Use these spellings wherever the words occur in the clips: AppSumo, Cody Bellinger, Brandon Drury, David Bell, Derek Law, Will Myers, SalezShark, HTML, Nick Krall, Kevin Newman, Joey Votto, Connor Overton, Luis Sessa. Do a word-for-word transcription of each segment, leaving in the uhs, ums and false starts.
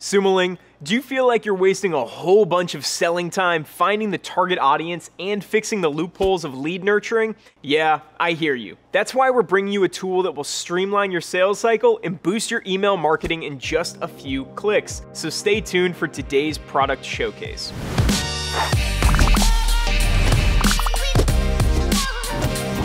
SumoLing, do you feel like you're wasting a whole bunch of selling time finding the target audience and fixing the loopholes of lead nurturing? Yeah, I hear you. That's why we're bringing you a tool that will streamline your sales cycle and boost your email marketing in just a few clicks. So stay tuned for today's product showcase.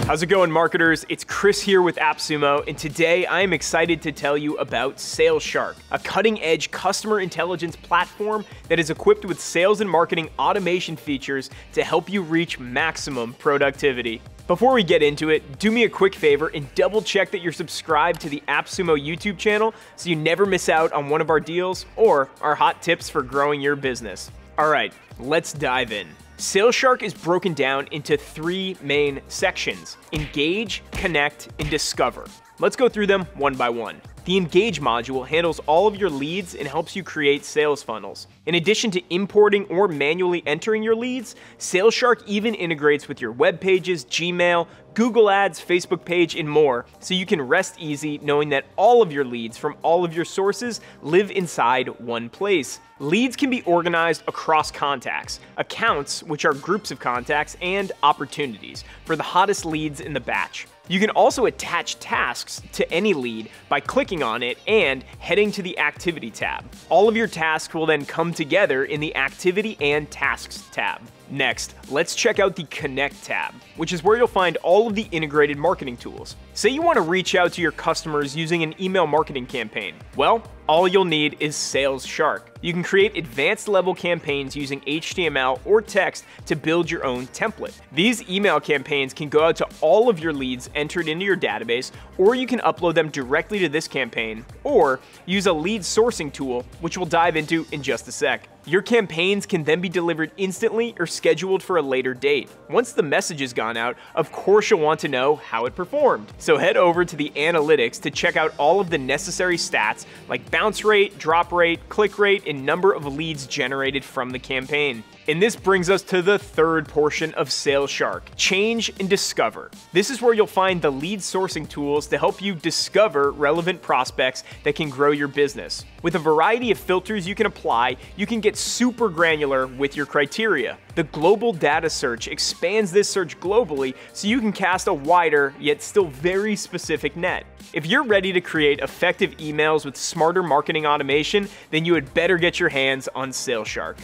How's it going, marketers? It's Chris here with AppSumo, and today I am excited to tell you about SalezShark, a cutting-edge customer intelligence platform that is equipped with sales and marketing automation features to help you reach maximum productivity. Before we get into it, do me a quick favor and double check that you're subscribed to the AppSumo YouTube channel so you never miss out on one of our deals or our hot tips for growing your business. All right, let's dive in. SalezShark is broken down into three main sections: engage, connect, and discover. Let's go through them one by one. The engage module handles all of your leads and helps you create sales funnels. In addition to importing or manually entering your leads, SalezShark even integrates with your web pages, Gmail, Google Ads, Facebook page, and more, so you can rest easy knowing that all of your leads from all of your sources live inside one place. Leads can be organized across contacts, accounts, which are groups of contacts, and opportunities for the hottest leads in the batch. You can also attach tasks to any lead by clicking on it and heading to the activity tab. All of your tasks will then come together in the activity and tasks tab. Next, let's check out the Connect tab, which is where you'll find all of the integrated marketing tools. Say you want to reach out to your customers using an email marketing campaign. Well, all you'll need is SalezShark. You can create advanced level campaigns using H T M L or text to build your own template. These email campaigns can go out to all of your leads entered into your database, or you can upload them directly to this campaign, or use a lead sourcing tool, which we'll dive into in just a sec. Your campaigns can then be delivered instantly or scheduled for a later date. Once the message has gone out, of course you'll want to know how it performed. So head over to the analytics to check out all of the necessary stats like bounce rate, drop rate, click rate, and number of leads generated from the campaign. And this brings us to the third portion of SalezShark, change and discover. This is where you'll find the lead sourcing tools to help you discover relevant prospects that can grow your business. With a variety of filters you can apply, you can get super granular with your criteria. The global data search expands this search globally so you can cast a wider yet still very specific net. If you're ready to create effective emails with smarter marketing automation, then you had better get your hands on SalezShark.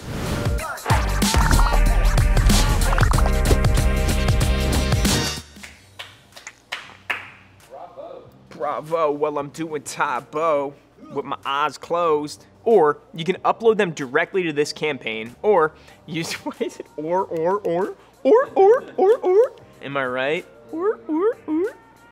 Bravo, well I'm doing Tabo with my eyes closed. Or you can upload them directly to this campaign, or use, what is it? Or, or, or, or, or, or, or. Am I right? Or, or, or.